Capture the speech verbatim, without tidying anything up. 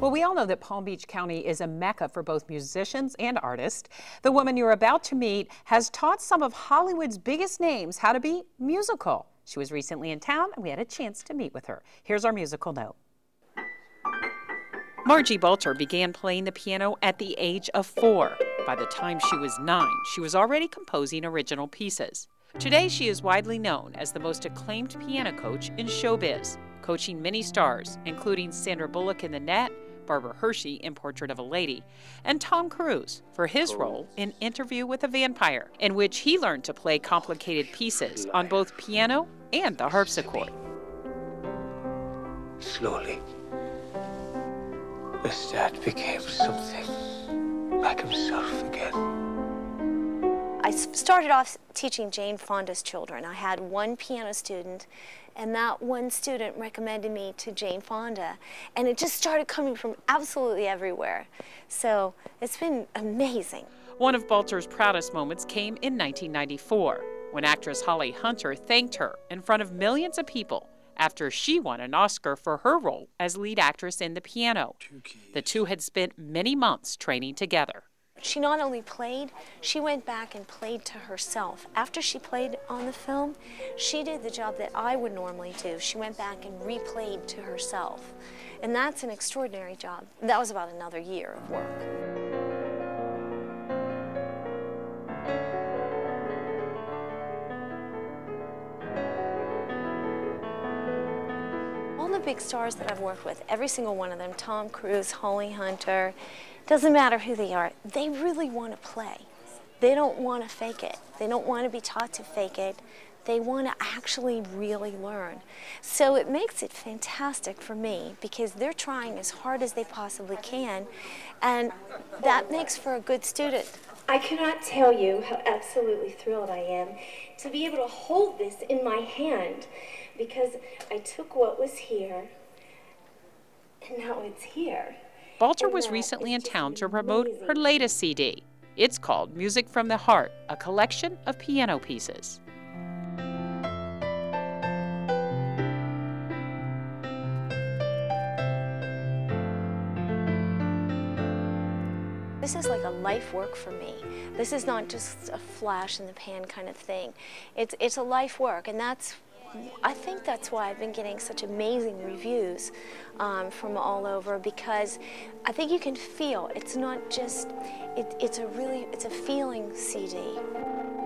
Well, we all know that Palm Beach County is a mecca for both musicians and artists. The woman you're about to meet has taught some of Hollywood's biggest names how to be musical. She was recently in town, and we had a chance to meet with her. Here's our musical note. Margie Balter began playing the piano at the age of four. By the time she was nine, she was already composing original pieces. Today, she is widely known as the most acclaimed piano coach in showbiz, coaching many stars, including Sandra Bullock in The Net, Barbara Hershey in Portrait of a Lady, and Tom Cruise for his role in Interview with a Vampire, in which he learned to play complicated pieces on both piano and the harpsichord. Slowly, this dad became something like himself again. I started off teaching Jane Fonda's children. I had one piano student, and that one student recommended me to Jane Fonda, and it just started coming from absolutely everywhere. So it's been amazing. One of Balter's proudest moments came in nineteen ninety-four, when actress Holly Hunter thanked her in front of millions of people after she won an Oscar for her role as lead actress in The Piano. The two had spent many months training together. She not only played, she went back and played to herself. After she played on the film, she did the job that I would normally do. She went back and replayed to herself. And that's an extraordinary job. That was about another year of work. All the big stars that I've worked with, every single one of them, Tom Cruise, Holly Hunter, doesn't matter who they are, they really want to play. They don't want to fake it. They don't want to be taught to fake it. They want to actually really learn. So it makes it fantastic for me because they're trying as hard as they possibly can, and that makes for a good student. I cannot tell you how absolutely thrilled I am to be able to hold this in my hand, because I took what was here and now it's here. Balter was recently in town to promote her latest C D. It's called Music from the Heart, a collection of piano pieces. This is like a life work for me. This is not just a flash in the pan kind of thing. It's, it's a life work, and that's, I think that's why I've been getting such amazing reviews um, from all over, because I think you can feel it's not just, it, it's a really, it's a feeling C D.